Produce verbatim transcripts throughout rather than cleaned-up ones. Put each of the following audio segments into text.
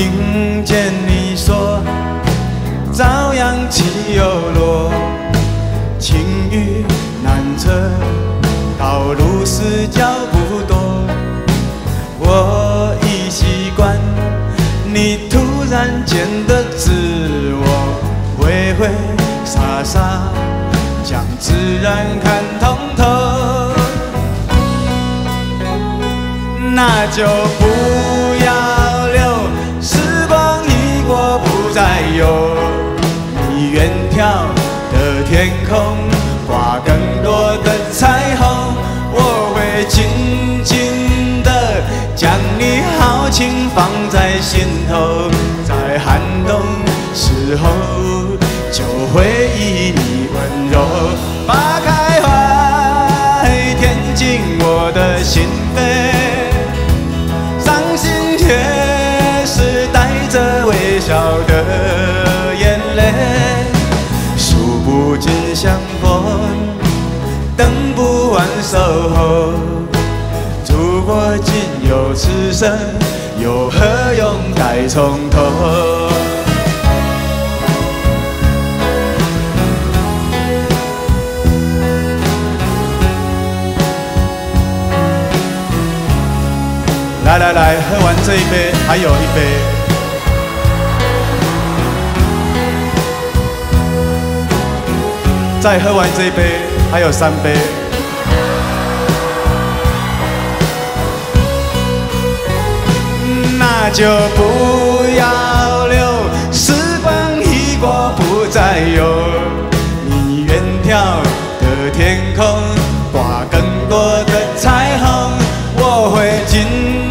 听见你说，朝阳起又落，情欲难测，道路是脚不多。我已习惯你突然间的自我，挥挥洒洒，将自然看通透。 那就不要留，时光一过不再有。你远眺的天空，挂更多的彩虹。我会静静的将你豪情放在心头，在寒冬时候就回忆你温柔。花开怀，填进我的心扉。 笑的眼泪，数不尽相逢，等不完守候。如果仅有此生，又何用再从头？ 来来来，喝完这一杯，还有一杯。 再喝完这一杯，还有三杯。那就不要留，时光一过不再有。你远眺的天空，挂更多的彩虹。我会静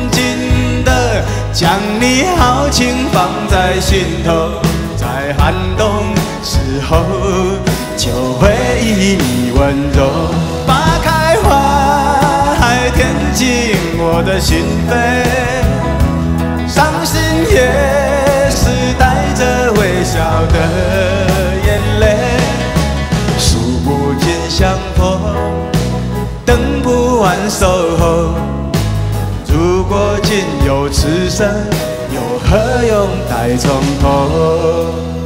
静的将你豪情放在心头，在寒冬时候。 就回忆你温柔，花开怀，填进我的心扉。伤心也是带着微笑的眼泪，数不尽相逢，等不完守候。如果仅有此生，又何用再从头？